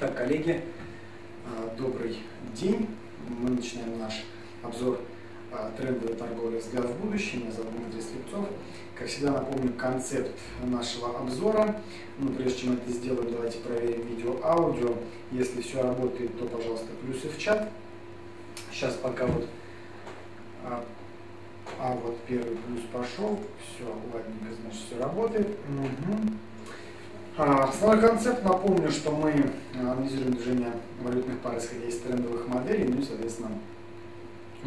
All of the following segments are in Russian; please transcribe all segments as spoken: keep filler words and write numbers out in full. Так, коллеги, добрый день. Мы начинаем наш обзор трендовой торговли с газ в будущем. Меня зовут Андрей Слепцов. Как всегда, напомню концепт нашего обзора. Но прежде чем это сделаем, давайте проверим видео-аудио. Если все работает, то, пожалуйста, плюсы в чат. Сейчас пока вот... А вот первый плюс пошел. Все, ладненько, значит, все работает. Угу. Основной концепт, напомню, что мы анализируем движение валютных пар, исходя из трендовых моделей. Ну и, соответственно,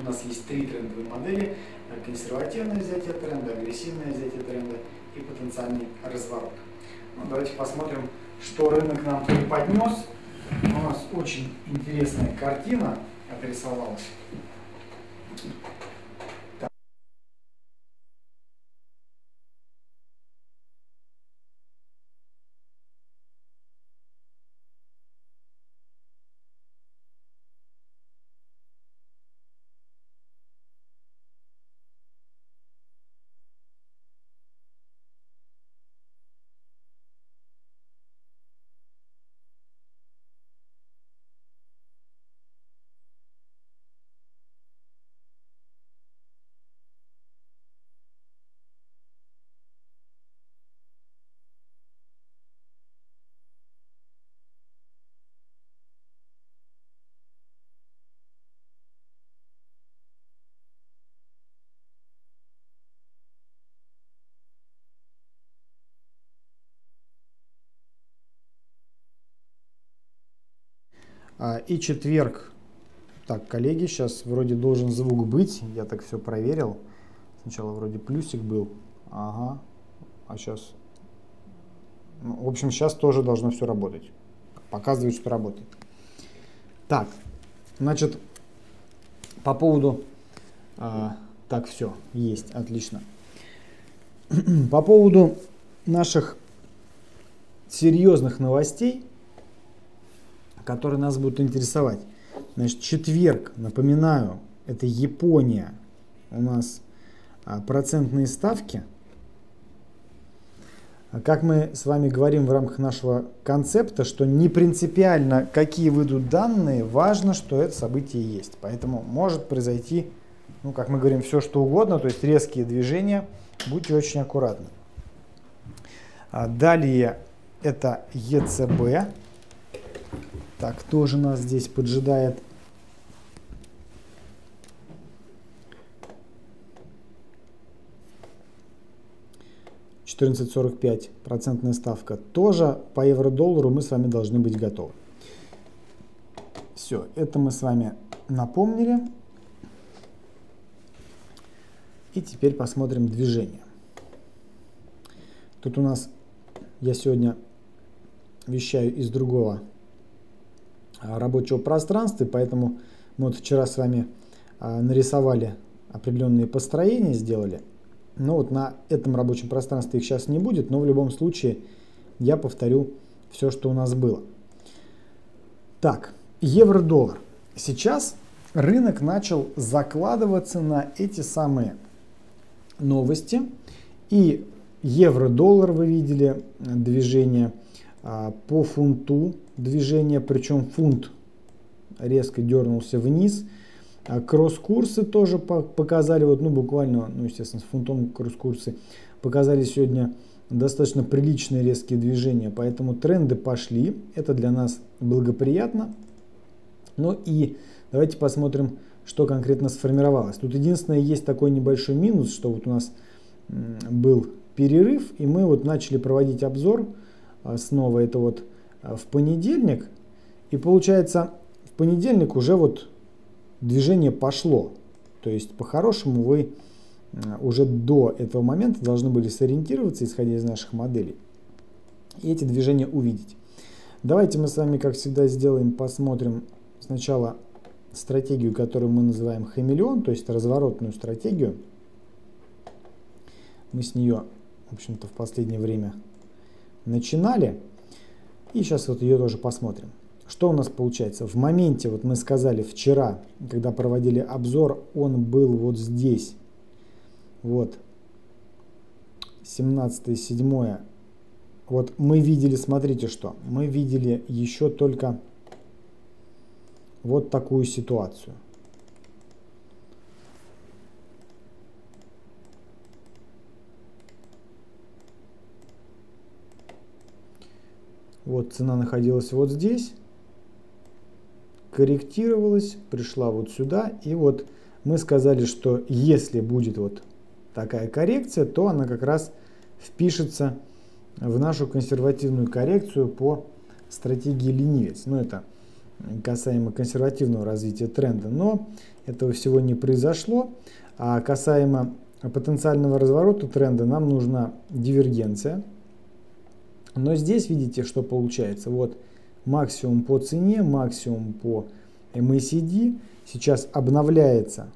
у нас есть три трендовые модели: консервативное взятие тренда, агрессивное взятие тренда и потенциальный разворот. Ну, давайте посмотрим, что рынок нам преподнес. У нас очень интересная картина отрисовалась. И четверг. Так, коллеги, сейчас вроде должен звук быть. Я так все проверил. Сначала вроде плюсик был. Ага. А сейчас... Ну, в общем, сейчас тоже должно все работать. Показывает, что работает. Так, значит, по поводу... А, так, все, есть, отлично. По поводу наших серьезных новостей, которые нас будут интересовать. Значит, четверг, напоминаю, это Япония. У нас процентные ставки. Как мы с вами говорим в рамках нашего концепта, что не принципиально, какие выйдут данные, важно, что это событие есть. Поэтому может произойти, ну, как мы говорим, все что угодно, то есть резкие движения. Будьте очень аккуратны. Далее это ЕЦБ. Так, тоже нас здесь поджидает. четырнадцать сорок пять процентная ставка. Тоже по евро-доллару мы с вами должны быть готовы. Все, это мы с вами напомнили. И теперь посмотрим движение. Тут у нас, я сегодня вещаю из другого рабочего пространства, поэтому мы вот вчера с вами а, нарисовали определенные построения, сделали. Но вот на этом рабочем пространстве их сейчас не будет, но в любом случае я повторю все, что у нас было. Так, евро-доллар. Сейчас рынок начал закладываться на эти самые новости. И евро-доллар, вы видели движение а, по фунту. Движение, причем фунт резко дернулся вниз. А кросс-курсы тоже показали, вот, ну, буквально, ну, естественно, с фунтом кросс-курсы показали сегодня достаточно приличные резкие движения. Поэтому тренды пошли. Это для нас благоприятно. Ну и давайте посмотрим, что конкретно сформировалось. Тут единственное, есть такой небольшой минус, что вот у нас был перерыв, и мы вот начали проводить обзор. Снова это вот в понедельник, и получается, в понедельник уже вот движение пошло, то есть по-хорошему вы уже до этого момента должны были сориентироваться, исходя из наших моделей, и эти движения увидеть. Давайте мы с вами, как всегда, сделаем, посмотрим сначала стратегию, которую мы называем хамелеон, то есть разворотную стратегию. Мы с нее, в общем-то, в последнее время начинали. И сейчас вот ее тоже посмотрим. Что у нас получается? В моменте, вот мы сказали вчера, когда проводили обзор, он был вот здесь. Вот. семнадцатое седьмое Вот мы видели, смотрите что, мы видели еще только вот такую ситуацию. Вот цена находилась вот здесь, корректировалась, пришла вот сюда, и вот мы сказали, что если будет вот такая коррекция, то она как раз впишется в нашу консервативную коррекцию по стратегии ленивец. Но это касаемо консервативного развития тренда, но этого всего не произошло. А касаемо потенциального разворота тренда нам нужна дивергенция. Но здесь видите, что получается. Вот максимум по цене, максимум по эм эй си ди. Сейчас обновляется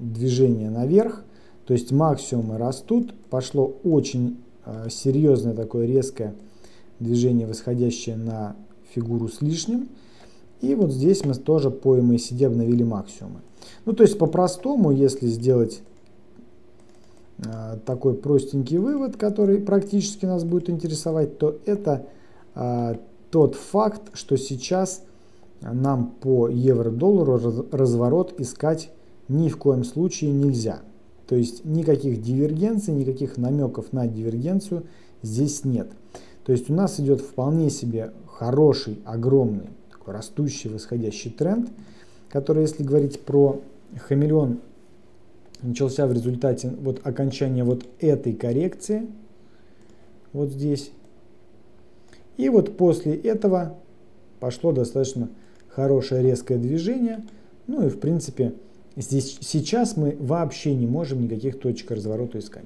движение наверх. То есть максимумы растут. Пошло очень э, серьезное такое резкое движение, восходящее на фигуру с лишним. И вот здесь мы тоже по эм эй си ди обновили максимумы. Ну то есть по-простому, если сделать такой простенький вывод, который практически нас будет интересовать, то это а, тот факт, что сейчас нам по евро-доллару разворот искать ни в коем случае нельзя. То есть никаких дивергенций, никаких намеков на дивергенцию здесь нет. То есть у нас идет вполне себе хороший, огромный, такой растущий, восходящий тренд, который, если говорить про хамелеон, начался в результате вот окончания вот этой коррекции, вот здесь. И вот после этого пошло достаточно хорошее резкое движение. Ну и в принципе здесь сейчас мы вообще не можем никаких точек разворота искать.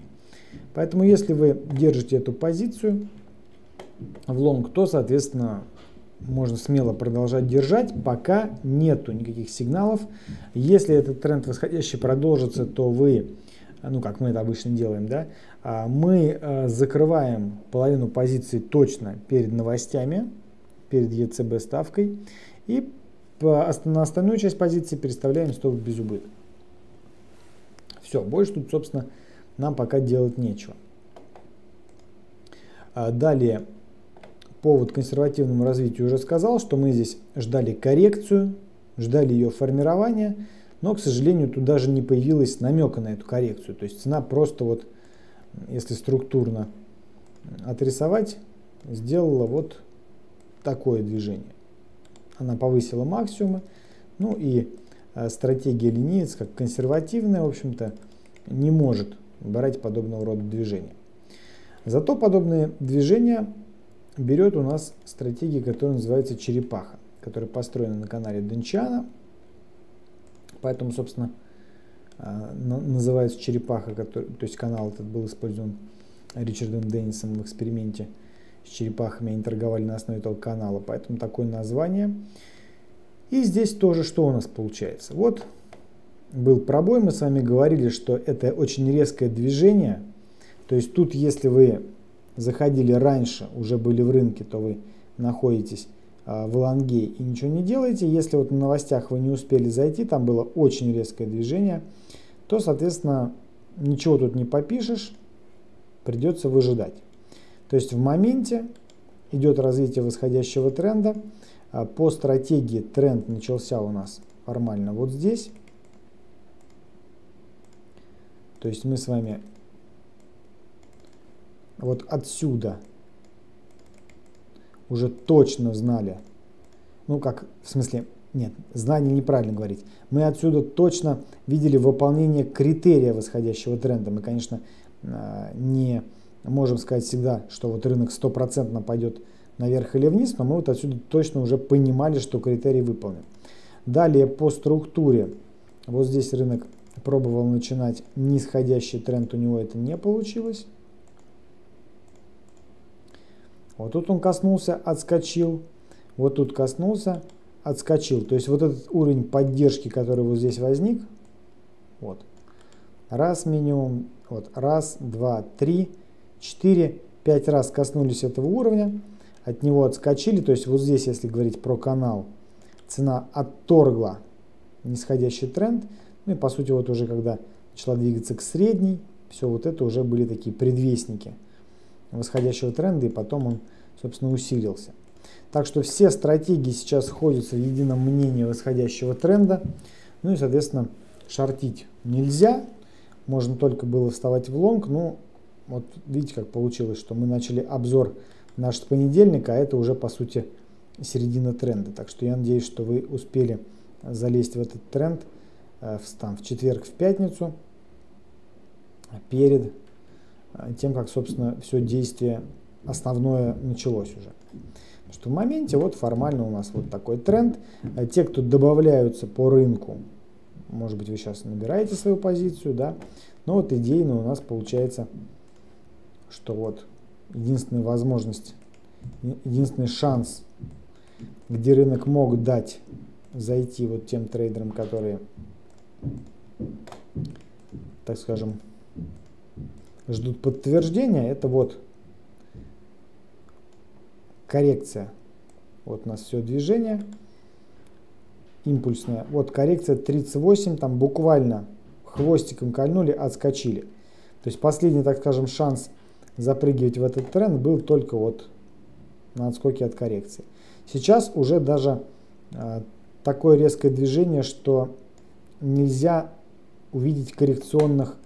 Поэтому если вы держите эту позицию в лонг, то соответственно можно смело продолжать держать, пока нету никаких сигналов. Если этот тренд восходящий продолжится, то вы, ну как мы это обычно делаем, да, мы закрываем половину позиций точно перед новостями, перед е цэ бэ ставкой, и на остальную часть позиции переставляем стоп без убытка. Все, больше тут, собственно, нам пока делать нечего. Далее. Повод к консервативному развитию уже сказал, что мы здесь ждали коррекцию, ждали ее формирования, но, к сожалению, тут даже не появилось намека на эту коррекцию. То есть цена просто вот, если структурно отрисовать, сделала вот такое движение. Она повысила максимумы, ну и стратегия ленивец, как консервативная, в общем-то, не может брать подобного рода движения. Зато подобные движения берет у нас стратегия, которая называется черепаха, которая построена на канале Денчана, поэтому, собственно, называется черепаха, который, то есть канал этот был использован Ричардом Деннисом в эксперименте с черепахами, они торговали на основе этого канала, поэтому такое название. И здесь тоже что у нас получается? Вот был пробой, мы с вами говорили, что это очень резкое движение, то есть тут, если вы заходили раньше, уже были в рынке, то вы находитесь а, в лонге и ничего не делаете. Если вот на новостях вы не успели зайти, там было очень резкое движение, то, соответственно, ничего тут не попишешь, придется выжидать. То есть в моменте идет развитие восходящего тренда. А, по стратегии тренд начался у нас формально вот здесь. То есть мы с вами вот отсюда уже точно знали, ну как, в смысле, нет, знание неправильно говорить. Мы отсюда точно видели выполнение критерия восходящего тренда. Мы, конечно, не можем сказать всегда, что вот рынок стопроцентно пойдет наверх или вниз, но мы вот отсюда точно уже понимали, что критерий выполнен. Далее по структуре. Вот здесь рынок пробовал начинать нисходящий тренд, у него это не получилось. Вот тут он коснулся, отскочил, вот тут коснулся, отскочил. То есть вот этот уровень поддержки, который вот здесь возник, вот, раз минимум, вот, раз, два, три, четыре, пять раз коснулись этого уровня, от него отскочили. То есть вот здесь, если говорить про канал, цена отторгла нисходящий тренд. Ну и по сути вот уже когда начала двигаться к средней, все вот это уже были такие предвестники восходящего тренда, и потом он, собственно, усилился. Так что все стратегии сейчас сходятся в едином мнении восходящего тренда. Ну и, соответственно, шортить нельзя. Можно только было вставать в лонг. Ну, вот видите, как получилось, что мы начали обзор наш с понедельника, а это уже, по сути, середина тренда. Так что я надеюсь, что вы успели залезть в этот тренд в, там, в четверг, в пятницу, перед тем, как, собственно, все действие основное началось уже. Потому что в моменте вот формально у нас вот такой тренд. Те, кто добавляются по рынку, может быть, вы сейчас набираете свою позицию, да, но вот идейно у нас получается, что вот единственная возможность, единственный шанс, где рынок мог дать зайти вот тем трейдерам, которые, так скажем, ждут подтверждения, это вот коррекция. Вот у нас все движение импульсное. Вот коррекция тридцать восемь, там буквально хвостиком кольнули, отскочили. То есть последний, так скажем, шанс запрыгивать в этот тренд был только вот на отскоке от коррекции. Сейчас уже даже э, такое резкое движение, что нельзя увидеть коррекционных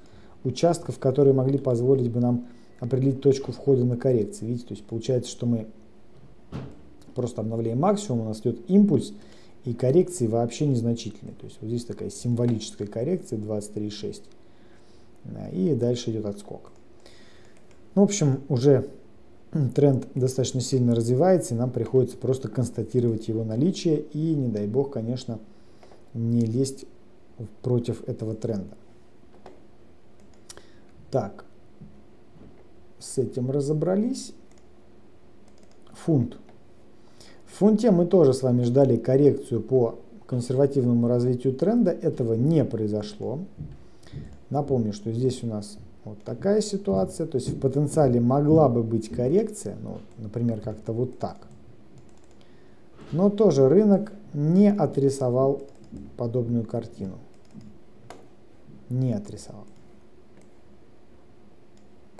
участков, которые могли позволить бы нам определить точку входа на коррекции. Видите, то есть получается, что мы просто обновляем максимум, у нас идет импульс, и коррекции вообще незначительные. То есть вот здесь такая символическая коррекция двадцать три и шесть. И дальше идет отскок. Ну, в общем, уже тренд достаточно сильно развивается, и нам приходится просто констатировать его наличие и, не дай бог, конечно, не лезть против этого тренда. Так, с этим разобрались. Фунт. В фунте мы тоже с вами ждали коррекцию по консервативному развитию тренда. Этого не произошло. Напомню, что здесь у нас вот такая ситуация. То есть в потенциале могла бы быть коррекция, ну, например, как-то вот так. Но тоже рынок не отрисовал подобную картину. Не отрисовал.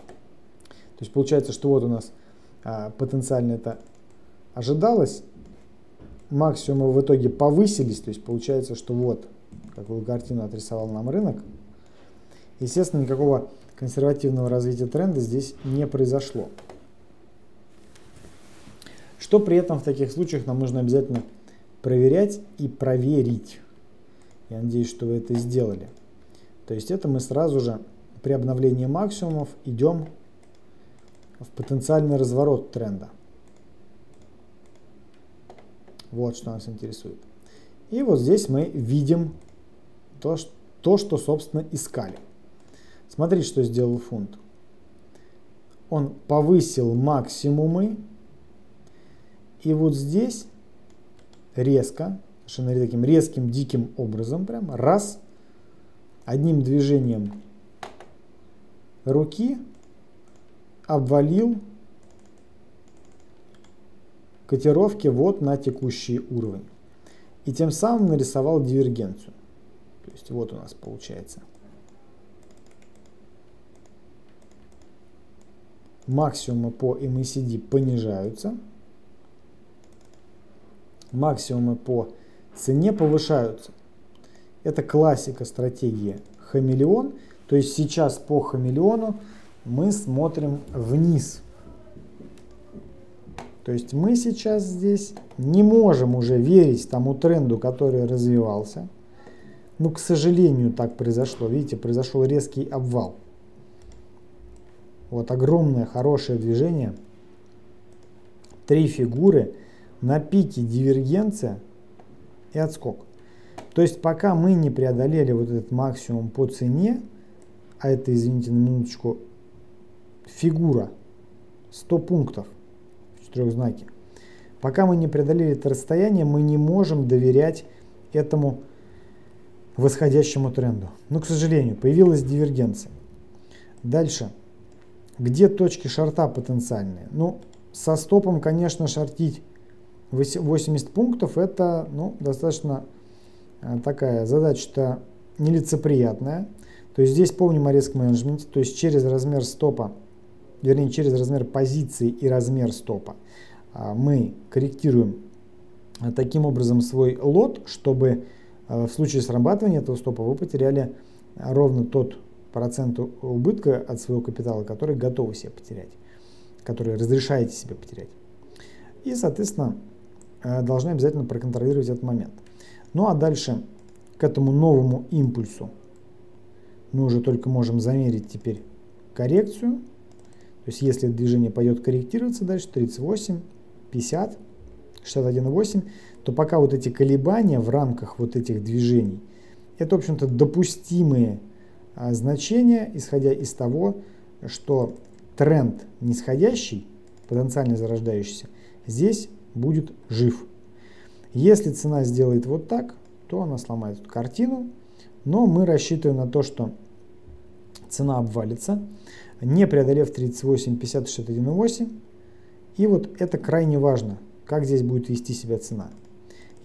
То есть получается, что вот у нас а, потенциально это ожидалось, максимумы в итоге повысились, то есть получается, что вот какую картину отрисовал нам рынок. Естественно, никакого консервативного развития тренда здесь не произошло. Что при этом в таких случаях нам нужно обязательно проверять и проверить. Я надеюсь, что вы это сделали. То есть это мы сразу же при обновлении максимумов идем в потенциальный разворот тренда. Вот что нас интересует. И вот здесь мы видим то, что, то, что собственно, искали. Смотри, что сделал фунт. Он повысил максимумы. И вот здесь резко, совершенно таким резким, диким образом, прям раз, одним движением руки обвалил котировки вот на текущий уровень. И тем самым нарисовал дивергенцию. То есть вот у нас получается максимумы по эм и си ди понижаются, максимумы по цене повышаются. Это классика стратегии хамелеон. То есть сейчас по хамелеону мы смотрим вниз. То есть мы сейчас здесь не можем уже верить тому тренду, который развивался. Но, к сожалению, так произошло. Видите, произошел резкий обвал. Вот огромное, хорошее движение. Три фигуры, на пике дивергенция и отскок. То есть пока мы не преодолели вот этот максимум по цене, а это, извините, на минуточку, фигура сто пунктов. Трехзнаки. Пока мы не преодолели это расстояние, мы не можем доверять этому восходящему тренду. Но, к сожалению, появилась дивергенция. Дальше. Где точки шорта потенциальные? Ну, со стопом, конечно, шортить восемьдесят пунктов это, ну, достаточно такая задача-то нелицеприятная. То есть здесь помним о риск-менеджменте, то есть через размер стопа вернее, через размер позиции и размер стопа мы корректируем таким образом свой лот, чтобы в случае срабатывания этого стопа вы потеряли ровно тот процент убытка от своего капитала, который готовы себе потерять, который разрешаете себе потерять. И, соответственно, должны обязательно проконтролировать этот момент. Ну а дальше к этому новому импульсу мы уже только можем замерить теперь коррекцию. То есть если движение пойдет корректироваться дальше, тридцать восемь, пятьдесят, шестьдесят один и восемь, то пока вот эти колебания в рамках вот этих движений, это, в общем-то, допустимые а, значения, исходя из того, что тренд нисходящий, потенциально зарождающийся, здесь будет жив. Если цена сделает вот так, то она сломает эту картину, но мы рассчитываем на то, что цена обвалится, не преодолев тридцать восемь, пятьдесят, шестьдесят один и восемь. И вот это крайне важно, как здесь будет вести себя цена.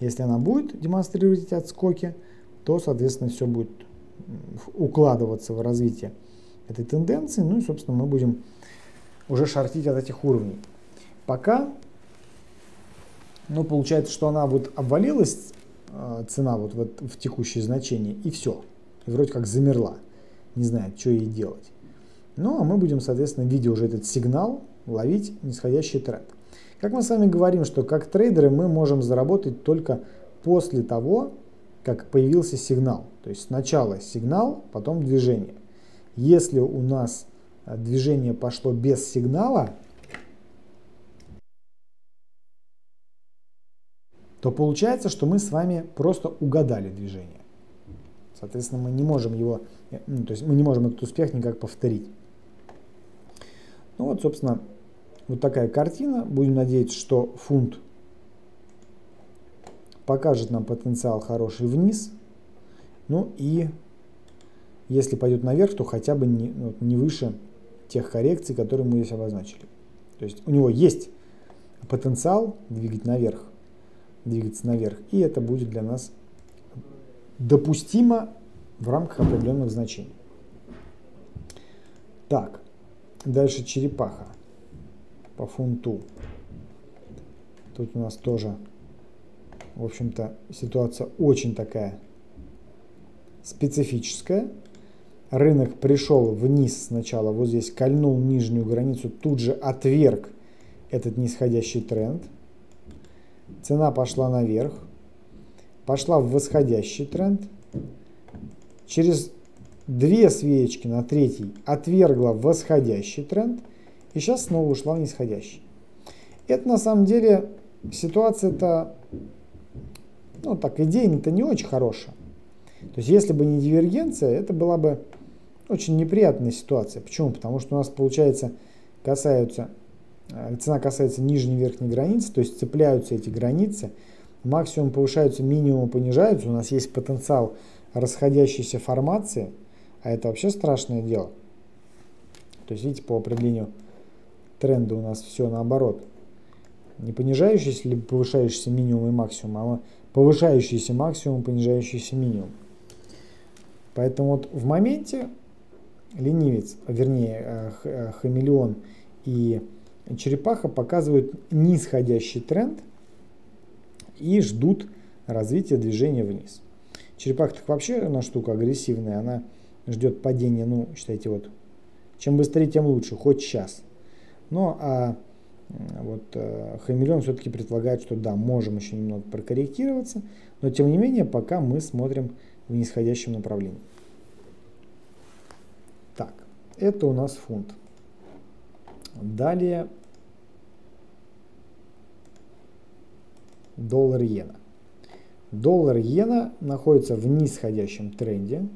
Если она будет демонстрировать эти отскоки, то, соответственно, все будет укладываться в развитие этой тенденции. Ну и, собственно, мы будем уже шортить от этих уровней. Пока, ну, получается, что она вот обвалилась, цена вот в, в текущее значение, и все. И вроде как замерла, не знает, что ей делать. Ну, а мы будем, соответственно, видя уже этот сигнал, ловить нисходящий тренд. Как мы с вами говорим, что как трейдеры мы можем заработать только после того, как появился сигнал. То есть сначала сигнал, потом движение. Если у нас движение пошло без сигнала, то получается, что мы с вами просто угадали движение. Соответственно, мы не можем его, ну, то есть мы не можем этот успех никак повторить. Ну вот, собственно, вот такая картина. Будем надеяться, что фунт покажет нам потенциал хороший вниз. Ну и если пойдет наверх, то хотя бы не, ну, не выше тех коррекций, которые мы здесь обозначили. То есть у него есть потенциал двигать наверх, двигаться наверх, и это будет для нас допустимо в рамках определенных значений. Так, дальше черепаха по фунту. Тут у нас тоже, в общем-то, ситуация очень такая специфическая. Рынок пришел вниз сначала, вот здесь кольнул нижнюю границу, тут же отверг этот нисходящий тренд. Цена пошла наверх, пошла в восходящий тренд. Через две свечки на третий отвергла восходящий тренд. И сейчас снова ушла в нисходящий. Это на самом деле ситуация-то, ну так, идейно-то не очень хорошая. То есть если бы не дивергенция, это была бы очень неприятная ситуация. Почему? Потому что у нас, получается, касаются, цена касается нижней и верхней границы, то есть цепляются эти границы. Максимум повышаются, минимум понижаются. У нас есть потенциал расходящейся формации, а это вообще страшное дело. То есть, видите, по определению тренда у нас все наоборот. Не понижающийся, либо повышающийся минимум и максимум, а повышающийся максимум, понижающийся минимум. Поэтому вот в моменте ленивец, вернее, хамелеон и черепаха показывают нисходящий тренд и ждут развития движения вниз. Черепаха так вообще она штука агрессивная, она ждет падения, ну, считайте, вот, чем быстрее, тем лучше, хоть сейчас. Но а вот а, хамелеон все-таки предполагает, что да, можем еще немного прокорректироваться, но тем не менее, пока мы смотрим в нисходящем направлении. Так, это у нас фунт. Далее доллар-иена. Доллар-иена находится в нисходящем тренде.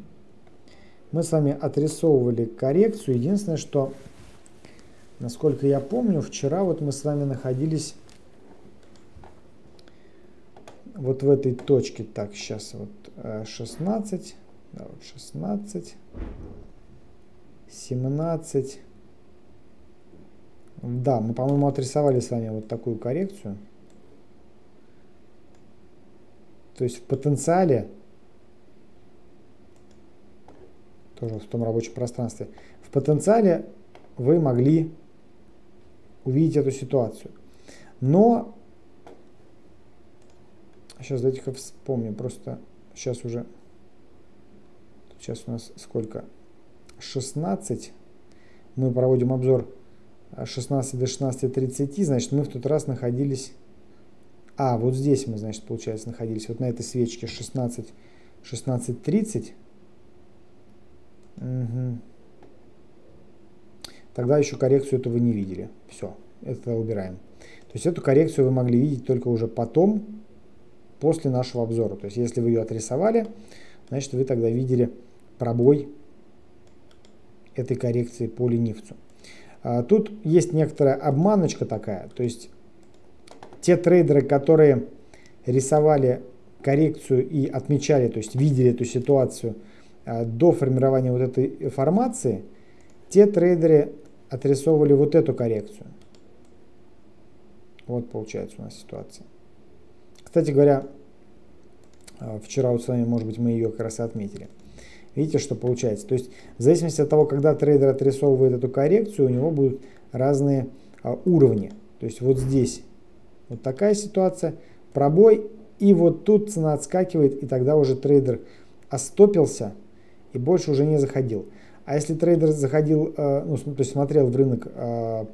Мы с вами отрисовывали коррекцию. Единственное, что, насколько я помню, вчера вот мы с вами находились вот в этой точке. Так, сейчас вот шестнадцать, да, вот шестнадцать, семнадцать. Да, мы, по-моему, отрисовали с вами вот такую коррекцию. То есть в потенциале, тоже в том рабочем пространстве, в потенциале вы могли увидеть эту ситуацию. Но сейчас давайте-ка вспомним, просто сейчас уже, сейчас у нас сколько, шестнадцать, мы проводим обзор шестнадцать до шестнадцати тридцати, значит мы в тот раз находились, а вот здесь мы, значит, получается, находились вот на этой свечке шестнадцать тридцать. Угу. Тогда еще коррекцию этого не видели. Все, это убираем. То есть эту коррекцию вы могли видеть только уже потом, после нашего обзора. То есть если вы ее отрисовали, значит вы тогда видели пробой этой коррекции по ленивцу. А, тут есть некоторая обманочка такая. То есть те трейдеры, которые рисовали коррекцию и отмечали, то есть видели эту ситуацию а, до формирования вот этой формации, те трейдеры отрисовывали вот эту коррекцию. Вот получается у нас ситуация. Кстати говоря, вчера вот с вами, может быть, мы ее как раз и отметили. Видите, что получается? То есть в зависимости от того, когда трейдер отрисовывает эту коррекцию, у него будут разные а, уровни. То есть вот здесь вот такая ситуация, пробой, и вот тут цена отскакивает, и тогда уже трейдер остопился и больше уже не заходил. А если трейдер заходил, ну, то есть смотрел в рынок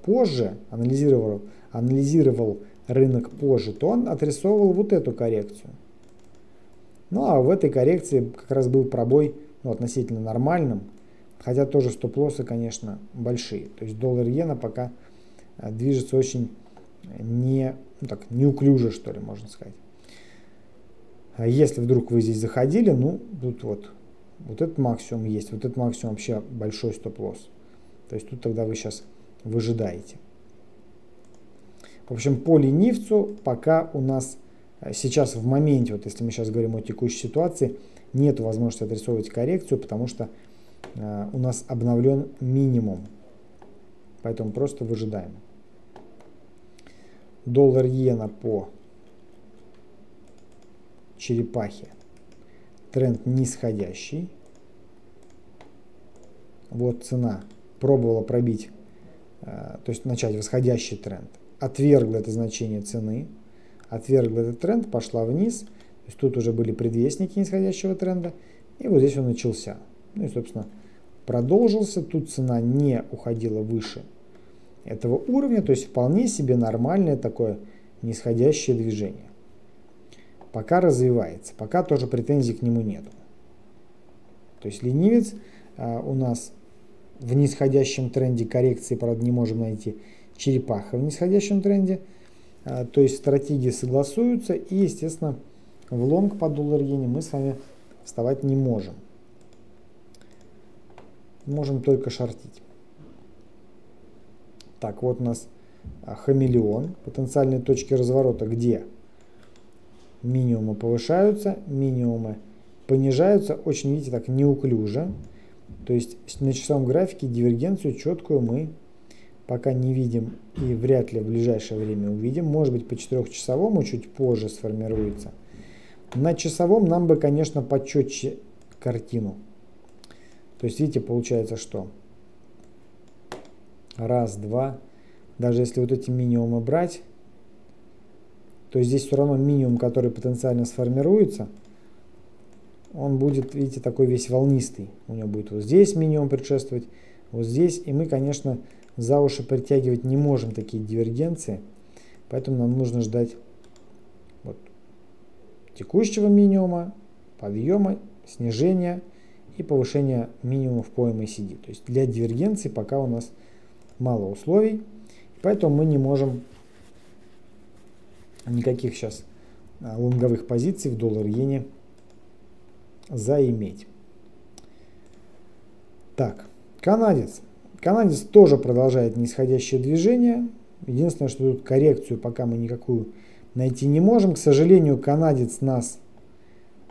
позже, анализировал, анализировал рынок позже, то он отрисовывал вот эту коррекцию. Ну а в этой коррекции как раз был пробой, ну, относительно нормальным, хотя тоже стоп-лоссы, конечно, большие. То есть доллар-иена пока движется очень не, ну, так, неуклюже, что ли, можно сказать. Если вдруг вы здесь заходили, ну тут вот. Вот этот максимум есть, вот этот максимум вообще большой стоп-лосс. То есть тут тогда вы сейчас выжидаете. В общем, по ленивцу пока у нас сейчас в моменте, вот если мы сейчас говорим о текущей ситуации, нет возможности отрисовывать коррекцию, потому что э, у нас обновлен минимум. Поэтому просто выжидаем. Доллар-иена по черепахе. Тренд нисходящий. Вот цена пробовала пробить, то есть начать восходящий тренд. Отвергла это значение цены, отвергла этот тренд, пошла вниз. То есть тут уже были предвестники нисходящего тренда. И вот здесь он начался. Ну и, собственно, продолжился. Тут цена не уходила выше этого уровня. То есть вполне себе нормальное такое нисходящее движение. Пока развивается, пока тоже претензий к нему нету. То есть ленивец а, у нас в нисходящем тренде коррекции, правда, не можем найти. Черепаха в нисходящем тренде. А, то есть стратегии согласуются, и, естественно, в лонг по доллар-иене мы с вами вставать не можем. Можем только шортить. Так, вот у нас хамелеон, потенциальные точки разворота, где? Минимумы повышаются, минимумы понижаются, очень, видите, так неуклюже. То есть на часовом графике дивергенцию четкую мы пока не видим и вряд ли в ближайшее время увидим. Может быть, по четырехчасовому чуть позже сформируется. На часовом нам бы, конечно, почетче картину. То есть, видите, получается, что раз, два, даже если вот эти минимумы брать, то здесь все равно минимум, который потенциально сформируется, он будет, видите, такой весь волнистый. У него будет вот здесь минимум предшествовать, вот здесь. И мы, конечно, за уши притягивать не можем такие дивергенции. Поэтому нам нужно ждать вот текущего минимума, подъема, снижения и повышения минимумов по эм эй си ди. То есть для дивергенции пока у нас мало условий, поэтому мы не можем... никаких сейчас лонговых позиций в доллар-иене заиметь. Так, канадец. Канадец тоже продолжает нисходящее движение. Единственное, что тут коррекцию пока мы никакую найти не можем. К сожалению, канадец нас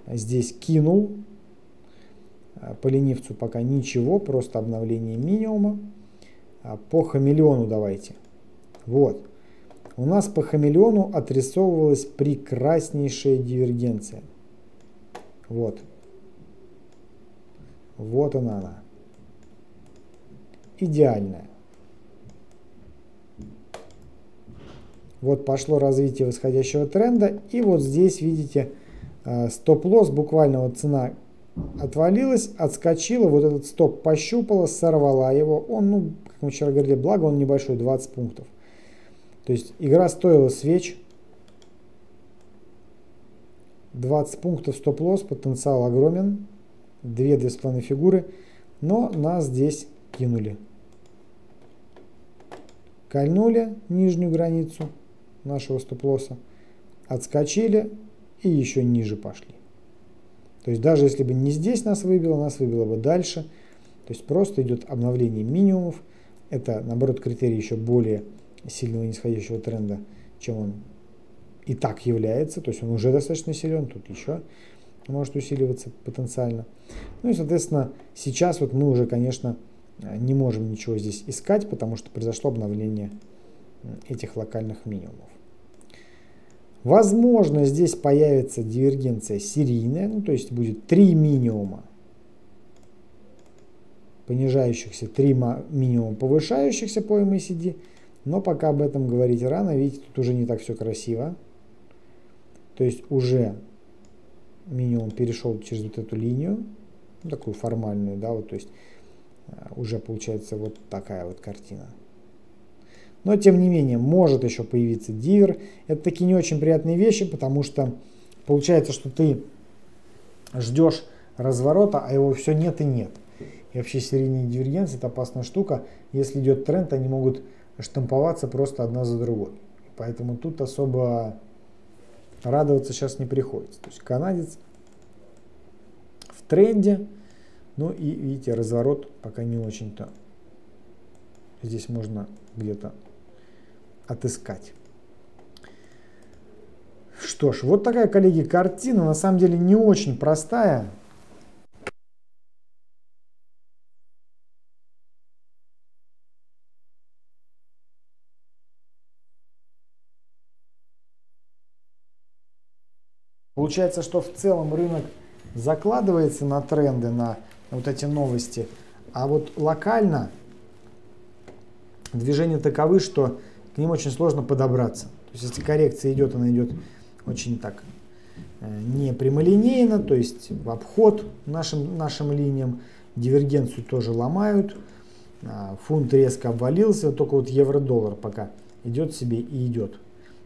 здесь кинул. По ленивцу пока ничего, просто обновление минимума. По хамелеону давайте. Вот. У нас по хамелеону отрисовывалась прекраснейшая дивергенция. Вот. Вот она она. Идеальная. Вот пошло развитие восходящего тренда. И вот здесь, видите, стоп-лосс, буквально вот цена отвалилась, отскочила, вот этот стоп пощупала, сорвала его. Он, ну, как мы вчера говорили, благо он небольшой, двадцать пунктов. То есть игра стоила свеч. двадцать пунктов стоп-лосс, потенциал огромен. две-две с половиной фигуры. Но нас здесь кинули. Кольнули нижнюю границу нашего стоп-лосса, отскочили и еще ниже пошли. То есть даже если бы не здесь нас выбило, нас выбило бы дальше. То есть просто идет обновление минимумов. Это, наоборот, критерий еще более сильного нисходящего тренда, чем он и так является. То есть он уже достаточно силен, тут еще может усиливаться потенциально. Ну и, соответственно, сейчас вот мы уже, конечно, не можем ничего здесь искать, потому что произошло обновление этих локальных минимумов. Возможно, здесь появится дивергенция серийная, ну, то есть будет три минимума понижающихся, три минимума повышающихся по эм эс си ди, но пока об этом говорить рано, видите, тут уже не так все красиво. То есть уже минимум перешел через вот эту линию, ну, такую формальную, да, вот, то есть уже получается вот такая вот картина. Но, тем не менее, может еще появиться дивер. Это такие не очень приятные вещи, потому что получается, что ты ждешь разворота, а его все нет и нет. И вообще серийные дивергенции – это опасная штука. Если идет тренд, они могут штамповаться просто одна за другой. Поэтому тут особо радоваться сейчас не приходится. То есть канадец в тренде. Ну и, видите, разворот пока не очень-то. Здесь можно где-то отыскать. Что ж, вот такая, коллеги, картина. На самом деле не очень простая. Получается, что в целом рынок закладывается на тренды, на вот эти новости, а вот локально движения таковы, что к ним очень сложно подобраться. То есть если коррекция идет, она идет очень так не прямолинейно, то есть в обход нашим, нашим линиям, дивергенцию тоже ломают, фунт резко обвалился, только вот евро-доллар пока идет себе и идет.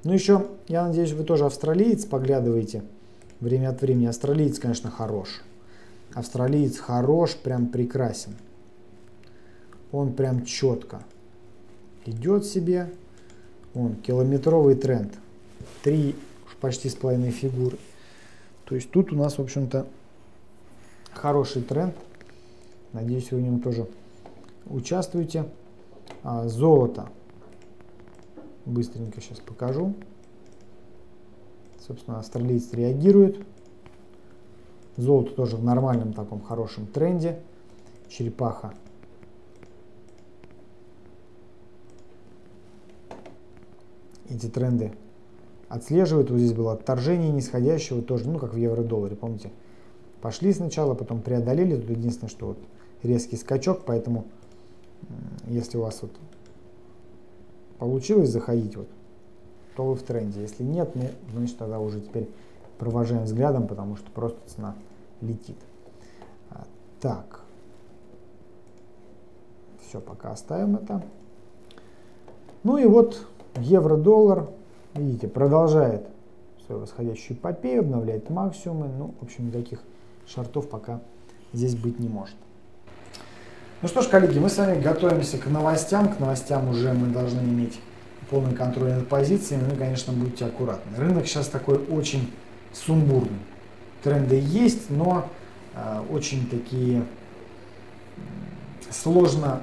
Ну еще, я надеюсь, вы тоже австралиец поглядываете время от времени. Австралиец, конечно, хорош. Австралиец хорош, прям прекрасен. Он прям четко идет себе. Он километровый тренд. Три почти с половиной фигуры. То есть тут у нас, в общем-то, хороший тренд. Надеюсь, вы в нем тоже участвуете. А, золото. Быстренько сейчас покажу. Собственно, австралиец реагирует. Золото тоже в нормальном таком хорошем тренде. Черепаха. Эти тренды отслеживают. Вот здесь было отторжение нисходящего тоже, ну как в евро-долларе, помните. Пошли сначала, потом преодолели. Тут единственное, что вот резкий скачок, поэтому если у вас вот получилось заходить, вот, то вы в тренде. Если нет, мы, значит, тогда уже теперь провожаем взглядом, потому что просто цена летит. Так. Все, пока оставим это. Ну и вот евро-доллар, видите, продолжает свою восходящую эпопею, обновляет максимумы. Ну, в общем, никаких шортов пока здесь быть не может. Ну что ж, коллеги, мы с вами готовимся к новостям. К новостям уже мы должны иметь полный контроль над позициями. Ну и, конечно, будьте аккуратны. Рынок сейчас такой очень сумбурный. Тренды есть, но э, очень такие сложно,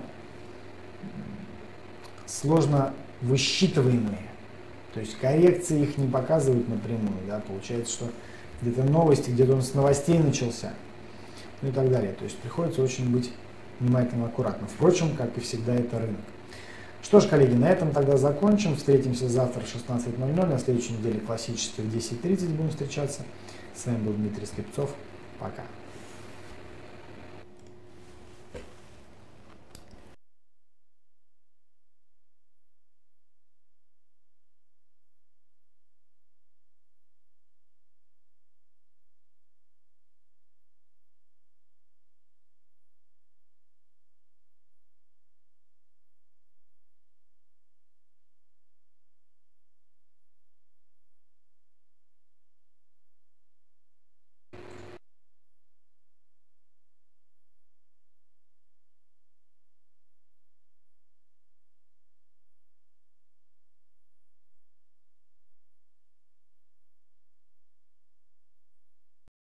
сложно высчитываемые. То есть коррекции их не показывают напрямую. Да? Получается, что где-то новости, где-то он с новостей начался. Ну и так далее. То есть приходится очень быть внимательно, аккуратно. Впрочем, как и всегда, это рынок. Что ж, коллеги, на этом тогда закончим. Встретимся завтра в шестнадцать ноль ноль. На следующей неделе классически в десять тридцать будем встречаться. С вами был Дмитрий Скрипцов. Пока.